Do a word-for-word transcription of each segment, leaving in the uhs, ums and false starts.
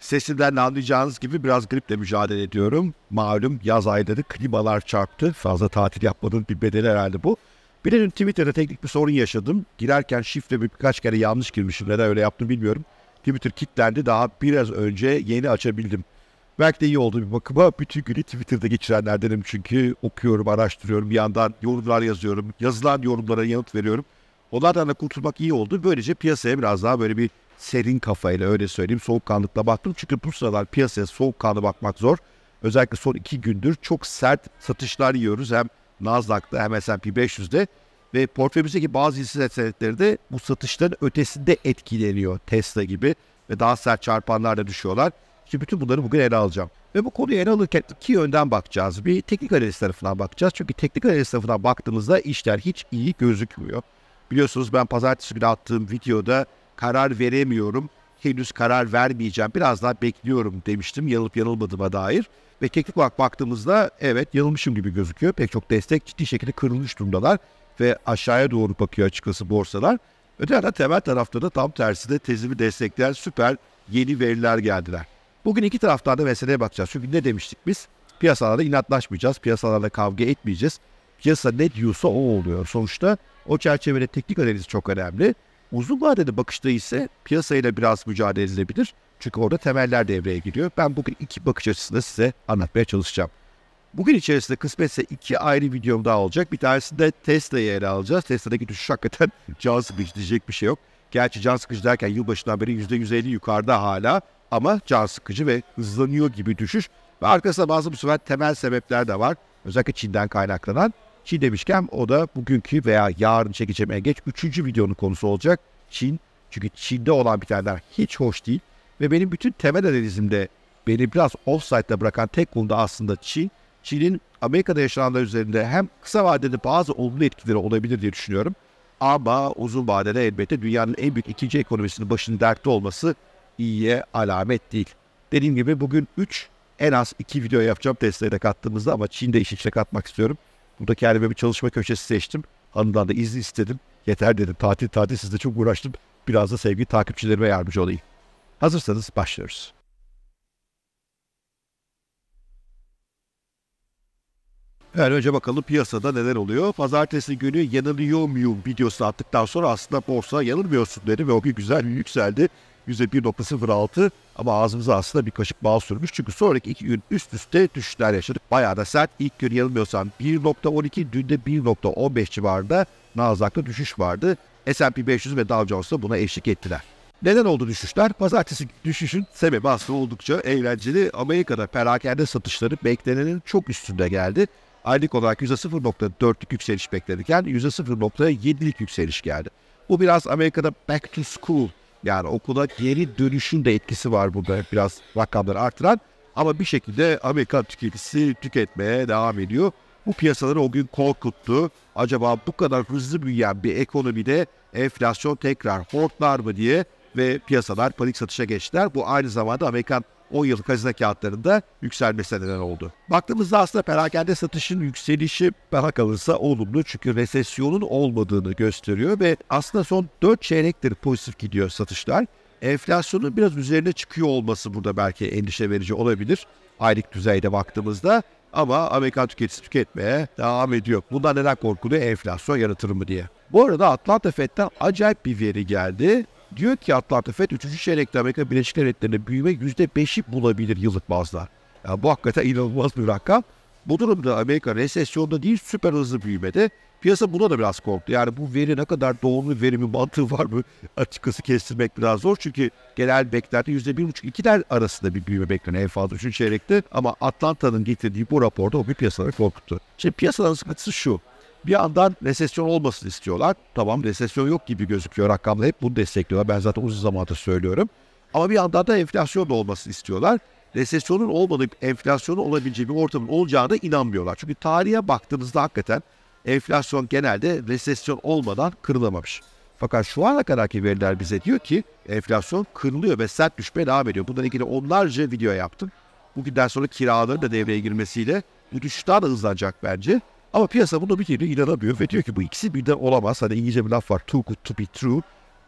Sesimden anlayacağınız gibi biraz griple mücadele ediyorum. Malum yaz ayları klimalar çarptı. Fazla tatil yapmadığım bir bedeli herhalde bu. Bir de Twitter'da teknik bir sorun yaşadım. Girerken şifremi birkaç kere yanlış girmişim. Neden öyle yaptım bilmiyorum. Twitter kilitlendi. Daha biraz önce yeni açabildim. Belki de iyi oldu bir bakıma. Bütün günü Twitter'da geçirenlerdenim çünkü. Okuyorum, araştırıyorum. Bir yandan yorumlar yazıyorum. Yazılan yorumlara yanıt veriyorum. Onlardan da kurtulmak iyi oldu. Böylece piyasaya biraz daha böyle bir serin kafayla, öyle söyleyeyim, soğukkanlıkla baktım. Çünkü bu sıralar piyasaya soğukkanlı bakmak zor. Özellikle son iki gündür çok sert satışlar yiyoruz. Hem Nasdaq'ta hem S and P beş yüz'de ve portföyümüzdeki bazı hisse senetleri de bu satışların ötesinde etkileniyor. Tesla gibi ve daha sert çarpanlarla düşüyorlar. Şimdi bütün bunları bugün ele alacağım. Ve bu konuyu ele alırken iki yönden bakacağız. Bir, teknik analiz tarafından bakacağız. Çünkü teknik analiz tarafından baktığımızda işler hiç iyi gözükmüyor. Biliyorsunuz ben pazartesi günü attığım videoda karar veremiyorum, henüz karar vermeyeceğim, biraz daha bekliyorum demiştim yanılıp yanılmadığıma dair. Ve teknik olarak baktığımızda evet yanılmışım gibi gözüküyor. Pek çok destek ciddi şekilde kırılmış durumdalar ve aşağıya doğru bakıyor açıkçası borsalar. Öte yandan temel tarafta da tam tersi de tezimi destekleyen süper yeni veriler geldiler. Bugün iki taraftan da meseleye bakacağız. Çünkü ne demiştik biz? Piyasalarda inatlaşmayacağız, piyasalarda kavga etmeyeceğiz. Piyasa ne diyorsa o oluyor sonuçta. O çerçevede teknik analiz çok önemli. Uzun vadede bakışta ise piyasayla biraz mücadele edilebilir. Çünkü orada temeller devreye giriyor. Ben bugün iki bakış açısını size anlatmaya çalışacağım. Bugün içerisinde kısmetse iki ayrı videom daha olacak. Bir tanesinde Tesla'yı ele alacağız. Tesla'daki düşüş hakikaten can sıkıcı, diyecek bir şey yok. Gerçi can sıkıcı derken yılbaşından beri yüzde yüz elli yukarıda hala. Ama can sıkıcı ve hızlanıyor gibi düşüş. Ve arkasında bazı bu sefer temel sebepler de var. Özellikle Çin'den kaynaklanan. Çin demişken o da bugünkü veya yarın çekeceğim en geç üçüncü videonun konusu olacak. Çin. Çünkü Çin'de olan bitenler hiç hoş değil. Ve benim bütün temel analizimde beni biraz offside'da bırakan tek konuda aslında Çin. Çin'in Amerika'da yaşananlar üzerinde hem kısa vadede bazı olumlu etkileri olabilir diye düşünüyorum. Ama uzun vadede elbette dünyanın en büyük ikinci ekonomisinin başının dertte olması iyiye alamet değil. Dediğim gibi bugün üç, en az iki video yapacağım Tesla'ya da kattığımızda, ama Çin'de iş içine katmak istiyorum. Burada kendime bir çalışma köşesi seçtim. Hanımdan da izni istedim. Yeter dedim. Tatil tatil sizde çok uğraştım. Biraz da sevgili takipçilerime yardımcı olayım. Hazırsanız başlıyoruz. Evet, önce bakalım piyasada neler oluyor. Pazartesi günü yanılıyor muyum videosu attıktan sonra aslında borsa yanılmıyorsun dedi ve o gün güzel yükseldi. yüzde bir virgül sıfır altı, ama ağzımıza aslında bir kaşık bal sürmüş. Çünkü sonraki iki gün üst üste düşüşler yaşadık. Bayağı da sert. İlk gün yanılmıyorsam bir virgül on iki, dün de bir virgül on beş civarında Nasdaq'ta düşüş vardı. S and P beş yüz ve Dow Jones da buna eşlik ettiler. Neden oldu düşüşler? Pazartesi düşüşün sebebi aslında oldukça eğlenceli. Amerika'da perakende satışları beklenenin çok üstünde geldi. Aylık olarak yüzde sıfır virgül dört'lük yükseliş beklenirken yüzde sıfır virgül yedi'lik yükseliş geldi. Bu biraz Amerika'da back to school, yani okula geri dönüşün de etkisi var burada, biraz rakamları artıran, ama bir şekilde Amerikan tüketicisi tüketmeye devam ediyor. Bu piyasaları o gün korkuttu. Acaba bu kadar hızlı büyüyen bir ekonomide enflasyon tekrar hortlar mı diye ve piyasalar panik satışa geçtiler. Bu aynı zamanda Amerikan on yıllık hazine kağıtlarında yükselmesine neden oldu. Baktığımızda aslında perakende satışın yükselişi bana kalırsa olumlu, çünkü resesyonun olmadığını gösteriyor ve aslında son dört çeyrektir pozitif gidiyor satışlar. Enflasyonun biraz üzerine çıkıyor olması burada belki endişe verici olabilir aylık düzeyde baktığımızda, ama Amerikan tüketicisi tüketmeye devam ediyor. Bundan neden korkuluyor? Enflasyon yaratır mı diye. Bu arada Atlanta Fed'den acayip bir veri geldi. Diyor ki Atlanta Fed üçüncü çeyrekte Amerika Birleşik Devletleri'nde büyüme yüzde beş'i bulabilir yıllık bazda. Yani bu hakikaten inanılmaz bir rakam. Bu durumda Amerika resesyonda değil, süper hızlı büyümede. Piyasa buna da biraz korktu. Yani bu veri ne kadar doğru, verimi mantığı var mı? Açıkçası kestirmek biraz zor. Çünkü genel beklenti yüzde bir virgül beş iki arasında bir büyüme bekleniyor en fazla üçüncü çeyrekte. Ama Atlanta'nın getirdiği bu raporda o bir piyasaları korkuttu. Şimdi piyasaların sıkıntısı şu. Bir yandan resesyon olmasını istiyorlar. Tamam, resesyon yok gibi gözüküyor. Rakamla hep bunu destekliyorlar. Ben zaten uzun zamandır söylüyorum. Ama bir yandan da enflasyon da olmasını istiyorlar. Resesyonun olmadığı, enflasyonun olabileceği bir ortamın olacağına inanmıyorlar. Çünkü tarihe baktığımızda hakikaten enflasyon genelde resesyon olmadan kırılamamış. Fakat şu ana kadarki veriler bize diyor ki enflasyon kırılıyor ve sert düşmeye devam ediyor. Bundan ilgili onlarca video yaptım. Bugünden sonra kiraların da devreye girmesiyle bu düşüş daha da hızlanacak bence. Ama piyasa bunu bir türlü inanamıyor ve diyor ki bu ikisi birden olamaz. Hani İngilizce bir laf var, too good to be true.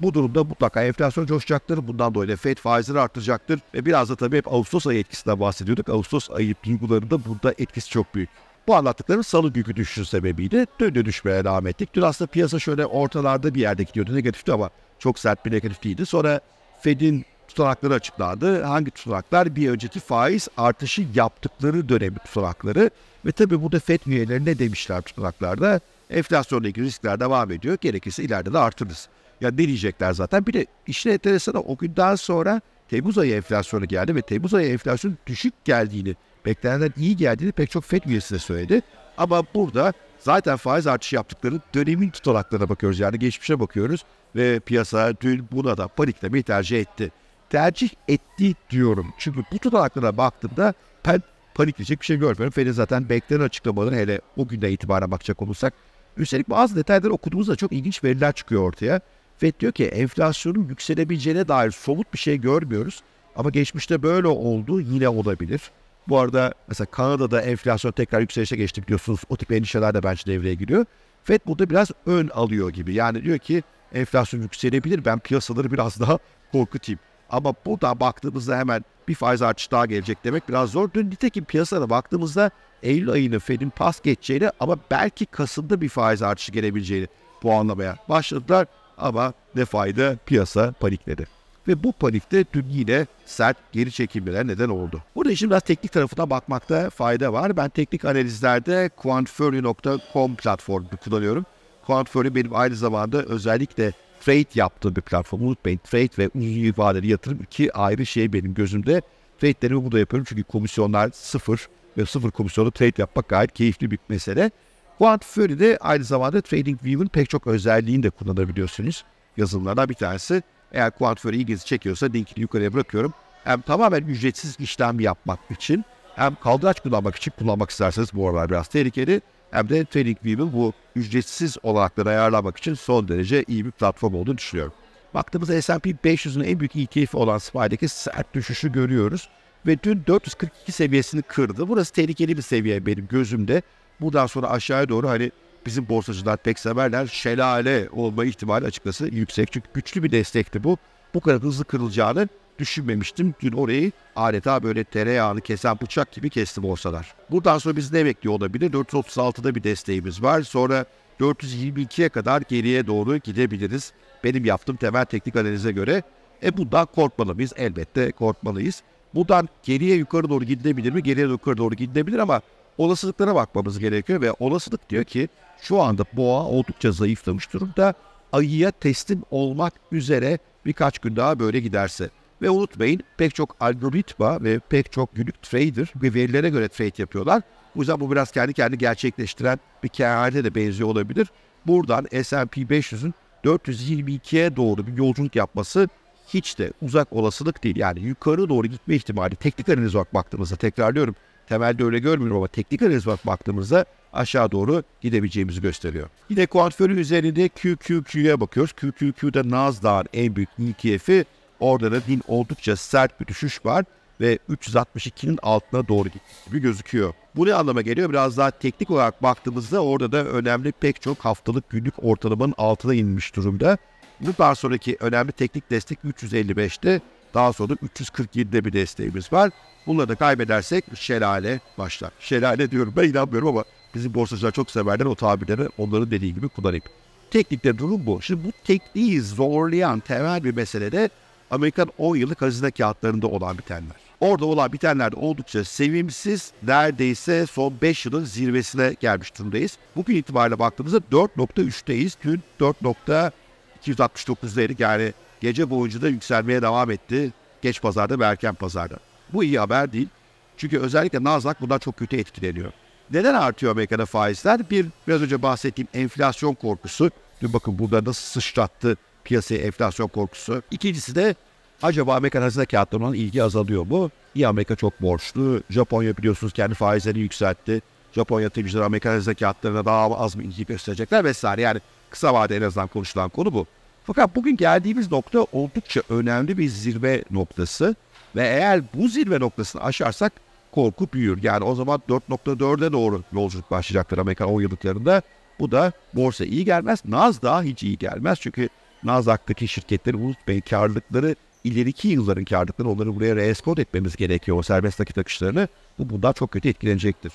Bu durumda mutlaka enflasyon coşacaktır. Bundan dolayı Fed faizleri artacaktır. Ve biraz da tabii hep Ağustos ayı etkisinden bahsediyorduk. Ağustos ayı duygularında burada etkisi çok büyük. Bu anlattıklarım salı günkü düşüşün sebebiyle döndü düşmeye devam ettik. Dün aslında piyasa şöyle ortalarda bir yerde gidiyordu. Negatifti ama çok sert bir negatif değildi. Sonra Fed'in tutanakları açıklandı. Hangi tutanaklar? Bir önceki faiz artışı yaptıkları dönemi tutanakları. Ve tabii burada Fed üyeleri ne demişler tutanaklarda? Enflasyonla ilgili riskler devam ediyor. Gerekirse ileride de artırırız. Ya ne diyecekler zaten? Bir de işin enteresanı o günden sonra Temmuz ayı enflasyonu geldi ve Temmuz ayı enflasyonu düşük geldiğini, beklenenden iyi geldiğini pek çok Fed üyesi de söyledi. Ama burada zaten faiz artışı yaptıkları dönemin tutanaklarına bakıyoruz. Yani geçmişe bakıyoruz ve piyasa dün buna da paniklemeyi tercih etti. Tercih etti diyorum. Çünkü bu tutanaklara baktığımda ben panikleyecek bir şey görmüyorum. Fed'in zaten beklenen açıklamaları, hele o günden itibaren bakacak olursak. Üstelik bazı detayları okuduğumuzda çok ilginç veriler çıkıyor ortaya. Fed diyor ki enflasyonun yükselebileceğine dair somut bir şey görmüyoruz. Ama geçmişte böyle oldu, yine olabilir. Bu arada mesela Kanada'da enflasyon tekrar yükselişe geçti biliyorsunuz. O tip endişeler de bence devreye giriyor. Fed burada biraz ön alıyor gibi. Yani diyor ki enflasyon yükselebilir, ben piyasaları biraz daha korkutayım. Ama buradan baktığımızda hemen bir faiz artışı daha gelecek demek biraz zor. Dün nitekim piyasalara baktığımızda Eylül ayını Fed'in pas geçeceğini ama belki Kasım'da bir faiz artışı gelebileceğini puanlamaya başladılar. Ama ne fayda, piyasa panikledi. Ve bu panikte dün yine sert geri çekilmeler neden oldu. Burada işin biraz teknik tarafına bakmakta fayda var. Ben teknik analizlerde QuantFury nokta com platformunu kullanıyorum. QuantFury benim aynı zamanda özellikle trade yaptığım bir platform. Unutmayın, trade ve uzun vadeli yatırım iki ayrı şey benim gözümde. Trade'lerimi burada yapıyorum çünkü komisyonlar sıfır ve sıfır komisyonlu trade yapmak gayet keyifli bir mesele. QuantFury'de aynı zamanda TradingView'un pek çok özelliğini de kullanabiliyorsunuz. Yazılımlardan bir tanesi. Eğer QuantFury ilginizi çekiyorsa linkini yukarıya bırakıyorum. Hem tamamen ücretsiz işlem yapmak için, hem kaldıraç kullanmak için kullanmak isterseniz bu aralar biraz tehlikeli. Hem de TradingView'un bu ücretsiz olanakları ayarlamak için son derece iyi bir platform olduğunu düşünüyorum. Baktığımızda S and P beş yüz'ün en büyük E T F'i olan Spy'deki sert düşüşü görüyoruz. Ve dün dört yüz kırk iki seviyesini kırdı. Burası tehlikeli bir seviye benim gözümde. Buradan sonra aşağıya doğru hani bizim borsacılar pek severler, şelale olma ihtimali açıkçası yüksek. Çünkü güçlü bir destekti bu. Bu kadar hızlı kırılacağını düşünmemiştim. Dün orayı adeta böyle tereyağını kesen bıçak gibi kesti borsalar. Buradan sonra biz ne bekliyor olabilir? dört yüz otuz altı'da bir desteğimiz var. Sonra dört yüz yirmi iki'ye kadar geriye doğru gidebiliriz. Benim yaptığım temel teknik analize göre. E bundan korkmalı mıyız? Elbette korkmalıyız. Buradan geriye yukarı doğru gidilebilir mi? Geriye yukarı doğru gidilebilir ama olasılıklara bakmamız gerekiyor ve olasılık diyor ki şu anda boğa oldukça zayıflamış durumda, ayıya teslim olmak üzere birkaç gün daha böyle giderse. Ve unutmayın pek çok algoritma ve pek çok günlük trader ve verilere göre trade yapıyorlar. O yüzden bu biraz kendi kendini gerçekleştiren bir kâhane de benziyor olabilir. Buradan S and P beş yüz'ün dört yüz yirmi iki'ye doğru bir yolculuk yapması hiç de uzak olasılık değil. Yani yukarı doğru gitme ihtimali teknik analiz olarak baktığımızda, tekrarlıyorum, temelde öyle görmüyorum ama teknik analiz olarak baktığımızda aşağı doğru gidebileceğimizi gösteriyor. Yine QuantFury üzerinde Q Q Q'ye bakıyoruz. Q Q Q'da Nasdaq'ın en büyük E T F'i. Orada da din oldukça sert bir düşüş var ve üç yüz altmış iki'nin altına doğru gittiği gibi gözüküyor. Bu ne anlama geliyor? Biraz daha teknik olarak baktığımızda orada da önemli pek çok haftalık günlük ortalamanın altına inmiş durumda. Bundan sonraki önemli teknik destek üç yüz elli beş'te. Daha sonra üç yüz kırk yedi'de bir desteğimiz var. Bunları da kaybedersek şelale başlar. Şelale diyorum, ben inanmıyorum ama bizim borsacılar çok severler o tabirleri, onların dediği gibi kullanayım. Teknikte durum bu. Şimdi bu tekniği zorlayan temel bir mesele de Amerikan on yıllık hazine kağıtlarında olan bitenler. Orada olan bitenler de oldukça sevimsiz, neredeyse son beş yılın zirvesine gelmiş durumdayız. Bugün itibariyle baktığımızda dört nokta üç'teyiz. Dün dört nokta iki yüz altmış dokuz'daydık yani. Gece boyunca da yükselmeye devam etti. Geç pazarda ve erken pazarda. Bu iyi haber değil. Çünkü özellikle Nasdaq bundan çok kötü etkileniyor. Neden artıyor Amerika'da faizler? Bir, biraz önce bahsettiğim enflasyon korkusu. Dün bakın burada nasıl sıçrattı piyasaya enflasyon korkusu. İkincisi de acaba Amerikan hazine kağıtlarına olan ilgi azalıyor mu? İyi, Amerika çok borçlu. Japonya biliyorsunuz kendi faizlerini yükseltti. Japonya yatırımcıları Amerikan hazine kağıtlarına daha az mı ilgi gösterecekler vesaire. Yani kısa vade en azından konuşulan konu bu. Fakat bugün geldiğimiz nokta oldukça önemli bir zirve noktası ve eğer bu zirve noktasını aşarsak korku büyür. Yani o zaman dört nokta dört'e doğru yolculuk başlayacaktır Amerikan on yıllıklarında. Bu da borsa iyi gelmez. Nasdaq hiç iyi gelmez çünkü Nasdaq'taki şirketleri, ulus bey karlılıkları, ileriki yılların karlılıkları, onları buraya reeskod etmemiz gerekiyor o serbest nakit akışlarını. Bu bundan çok kötü etkilenecektir.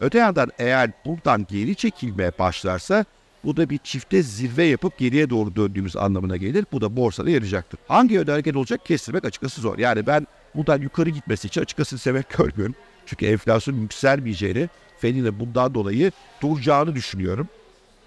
Öte yandan eğer buradan geri çekilmeye başlarsa bu da bir çifte zirve yapıp geriye doğru döndüğümüz anlamına gelir. Bu da borsada yarayacaktır. Hangi yönde hareket olacak kestirmek açıkçası zor. Yani ben buradan yukarı gitmesi için açıkçası sebep görmüyorum. Çünkü enflasyon yükselmeyeceğini, Fed'in de bundan dolayı duracağını düşünüyorum.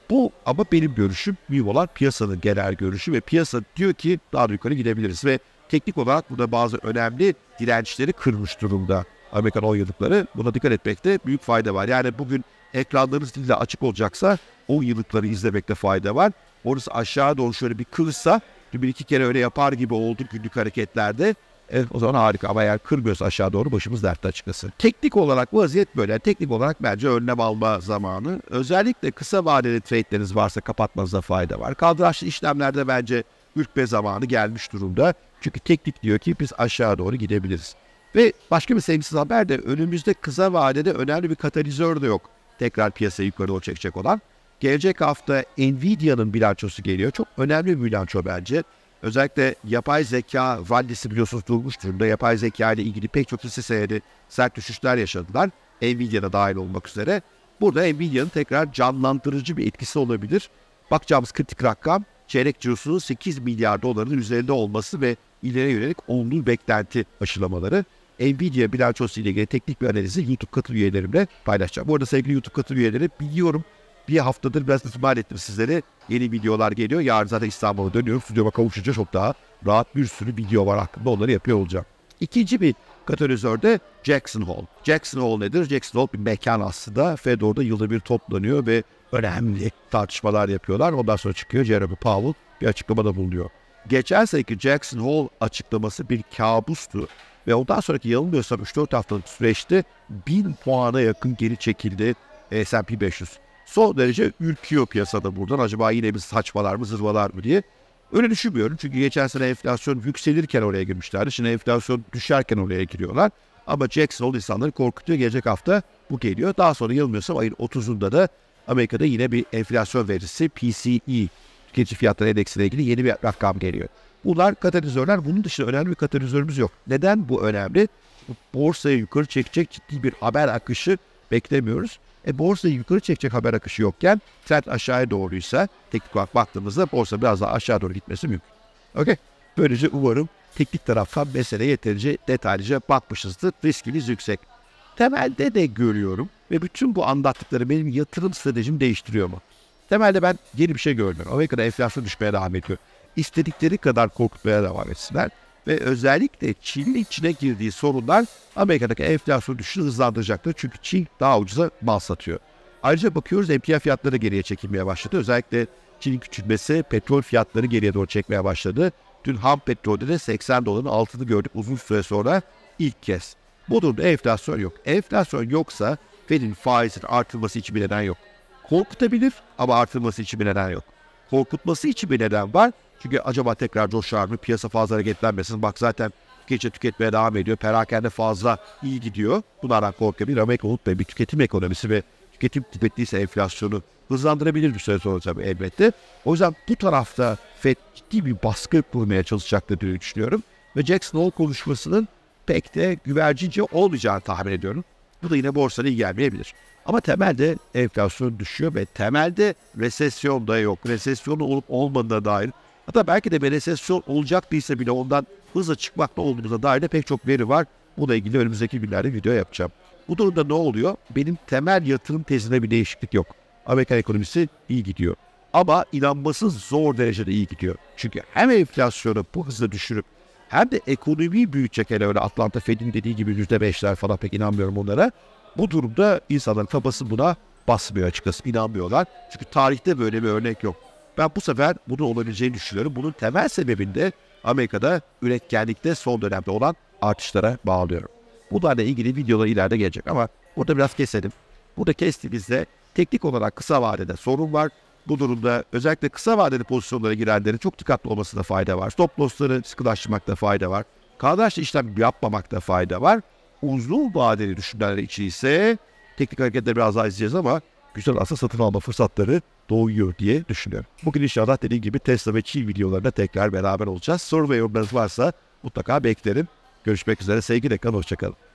Bu ama benim görüşüm, mühim olan piyasanın genel görüşü ve piyasa diyor ki daha da yukarı gidebiliriz ve teknik olarak burada bazı önemli dirençleri kırmış durumda Amerikan on yıllıkları. Buna dikkat etmekte büyük fayda var. Yani bugün ekranlarınız dille açık olacaksa on yıllıkları izlemekte fayda var. Orası aşağı doğru şöyle bir kırsa, bir iki kere öyle yapar gibi oldu günlük hareketlerde. Evet, o zaman harika, ama eğer kırmıyorsa aşağı doğru başımız dertte açıkçası. Teknik olarak vaziyet böyle. Yani teknik olarak bence önlem alma zamanı. Özellikle kısa vadeli trade'leriniz varsa kapatmanıza fayda var. Kaldıraçlı işlemlerde bence ürkme zamanı gelmiş durumda. Çünkü teknik diyor ki biz aşağı doğru gidebiliriz. Ve başka bir sevimsiz haber de önümüzde kısa vadede önemli bir katalizör de yok. Tekrar piyasayı yukarı doğru çekecek olan. Gelecek hafta Nvidia'nın bilançosu geliyor. Çok önemli bir bilanço bence. Özellikle yapay zeka rallisi biliyorsunuz durmuş durumda. Yapay zeka ile ilgili pek çok hisse senedi sert düşüşler yaşadılar. Nvidia'da dahil olmak üzere. Burada Nvidia'nın tekrar canlandırıcı bir etkisi olabilir. Bakacağımız kritik rakam çeyrek cirosunun sekiz milyar doların üzerinde olması ve ileri yönelik olumlu beklenti aşılamaları. Nvidia bilançosu ile ilgili teknik bir analizi YouTube katıl üyelerimle paylaşacağım. Bu arada sevgili YouTube katıl üyeleri, biliyorum bir haftadır biraz ihmal ettim sizlere. Yeni videolar geliyor. Yarın zaten İstanbul'a dönüyorum. Stüdyoma kavuşunca çok daha rahat bir sürü video var hakkında. Onları yapıyor olacağım. İkinci bir katalizör de Jackson Hole. Jackson Hole nedir? Jackson Hole bir mekan aslında. Fed orada yılda bir toplanıyor ve önemli tartışmalar yapıyorlar. Ondan sonra çıkıyor Jeremy Powell bir açıklamada bulunuyor. Geçen seneki Jackson Hole açıklaması bir kabustu. Ve ondan sonraki yanılmıyorsam üç dört haftalık süreçte bin puana yakın geri çekildi S and P beş yüz. Son derece ürküyor piyasada buradan. Acaba yine bir saçmalar mı, zırvalar mı diye. Öyle düşünmüyorum. Çünkü geçen sene enflasyon yükselirken oraya girmişlerdi. Şimdi enflasyon düşerken oraya giriyorlar. Ama Jackson Hole insanları korkutuyor. Gelecek hafta bu geliyor. Daha sonra yanılmıyorsam ayın otuzunda da Amerika'da yine bir enflasyon verisi P C E, tüketici fiyatları endeksine ilgili yeni bir rakam geliyor. Bunlar katalizörler. Bunun dışında önemli bir katalizörümüz yok. Neden bu önemli? Borsaya yukarı çekecek ciddi bir haber akışı beklemiyoruz. E borsayı yukarı çekecek haber akışı yokken trend aşağıya doğruysa teknik olarak baktığımızda borsa biraz daha aşağı doğru gitmesi mümkün. Okay. Böylece umarım teknik taraftan meseleye yeterince detaylıca bakmışızdır. Riskimiz yüksek. Temelde de görüyorum ve bütün bu anlattıkları benim yatırım stratejimi değiştiriyor mu? Temelde ben yeni bir şey görmüyorum. Amerika'da enflasyon düşmeye devam ediyor. İstedikleri kadar korkutmaya devam etsinler. Ve özellikle Çin'in içine girdiği sorunlar Amerika'daki enflasyon düşüşünü hızlandıracaktır. Çünkü Çin daha ucuza mal satıyor. Ayrıca bakıyoruz emtia fiyatları geriye çekilmeye başladı. Özellikle Çin'in küçülmesi petrol fiyatları geriye doğru çekmeye başladı. Dün ham petrolde de seksen doların altını gördük uzun süre sonra ilk kez. Bu durumda enflasyon yok. Enflasyon yoksa Fed'in faizin artırılması için bir neden yok. Korkutabilir ama artırılması için bir neden yok. Korkutması için bir neden var. Çünkü acaba tekrar coşar mı? Piyasa fazla hareketlenmesin. Bak zaten gece tüketmeye devam ediyor. Perakende fazla iyi gidiyor. Bunlardan korkabilir. Amerika unutmayın bir tüketim ekonomisi ve tüketim tükettiyse enflasyonu hızlandırabilir bir süre sonra tabii elbette. O yüzden bu tarafta Fed ciddi bir baskı kurmaya çalışacaktır diye düşünüyorum. Ve Jackson Hole konuşmasının pek de güvercince olmayacağını tahmin ediyorum. Bu da yine borsada iyi gelmeyebilir. Ama temelde enflasyon düşüyor ve temelde resesyon da yok. Resesyonun olup olmadığına dair, hatta belki de bir resesyon olacak değilse bile ondan hızla çıkmakta olduğumuza dair de pek çok veri var. Buna ilgili önümüzdeki günlerde video yapacağım. Bu durumda ne oluyor? Benim temel yatırım tezine bir değişiklik yok. Amerikan ekonomisi iyi gidiyor. Ama inanması zor derecede iyi gidiyor. Çünkü hem enflasyonu bu hızla düşürüp hem de ekonomiyi büyütecek, hele öyle Atlanta Fed'in dediği gibi yüzde beşler falan, pek inanmıyorum onlara. Bu durumda insanların kafası buna basmıyor açıkçası. İnanmıyorlar. Çünkü tarihte böyle bir örnek yok. Ben bu sefer bunun olabileceğini düşünüyorum. Bunun temel sebebinde Amerika'da üretkenlikte son dönemde olan artışlara bağlıyorum. Bunlarla ilgili videolar ileride gelecek ama burada biraz keselim. Burada kestiğimizde teknik olarak kısa vadede sorun var. Bu durumda özellikle kısa vadeli pozisyonlara girenlerin çok dikkatli olmasında fayda var. Stop loss'ları sıkılaştırmakta fayda var. Kaldıraçlı işlem yapmamakta fayda var. Uzun vadeli düşünenler için ise teknik hareketleri biraz daha izleyeceğiz ama güzel asıl satın alma fırsatları doğuyor diye düşünüyorum. Bugün inşallah dediğim gibi Tesla ve Çin videolarında tekrar beraber olacağız. Soru ve yorumlarınız varsa mutlaka beklerim. Görüşmek üzere. Sevgiyle kalın. Hoşçakalın.